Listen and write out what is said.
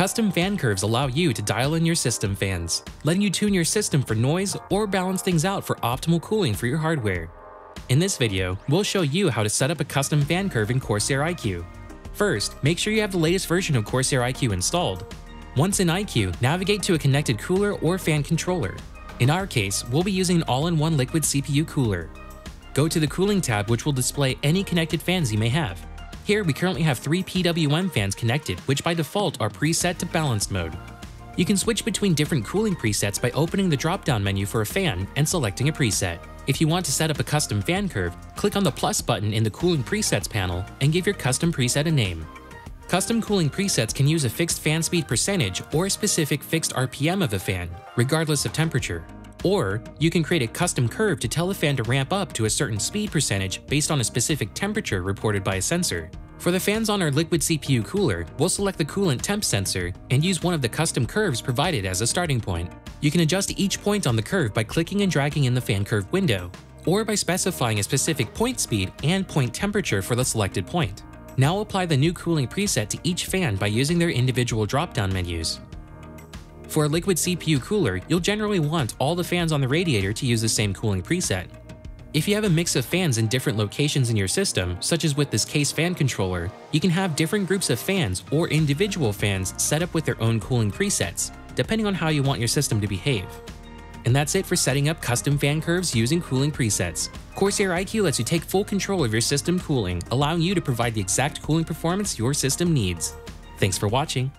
Custom fan curves allow you to dial in your system fans, letting you tune your system for noise or balance things out for optimal cooling for your hardware. In this video, we'll show you how to set up a custom fan curve in Corsair iCUE. First, make sure you have the latest version of Corsair iCUE installed. Once in iCUE, navigate to a connected cooler or fan controller. In our case, we'll be using an all-in-one liquid CPU cooler. Go to the Cooling tab, which will display any connected fans you may have. Here, we currently have 3 PWM fans connected, which by default are preset to balanced mode. You can switch between different cooling presets by opening the drop-down menu for a fan and selecting a preset. If you want to set up a custom fan curve, click on the plus button in the Cooling Presets panel and give your custom preset a name. Custom cooling presets can use a fixed fan speed percentage or a specific fixed RPM of the fan, regardless of temperature. Or, you can create a custom curve to tell the fan to ramp up to a certain speed percentage based on a specific temperature reported by a sensor. For the fans on our liquid CPU cooler, we'll select the coolant temp sensor and use one of the custom curves provided as a starting point. You can adjust each point on the curve by clicking and dragging in the fan curve window, or by specifying a specific point speed and point temperature for the selected point. Now apply the new cooling preset to each fan by using their individual drop-down menus. For a liquid CPU cooler, you'll generally want all the fans on the radiator to use the same cooling preset. If you have a mix of fans in different locations in your system, such as with this case fan controller, you can have different groups of fans or individual fans set up with their own cooling presets, depending on how you want your system to behave. And that's it for setting up custom fan curves using cooling presets. Corsair iCUE lets you take full control of your system cooling, allowing you to provide the exact cooling performance your system needs. Thanks for watching.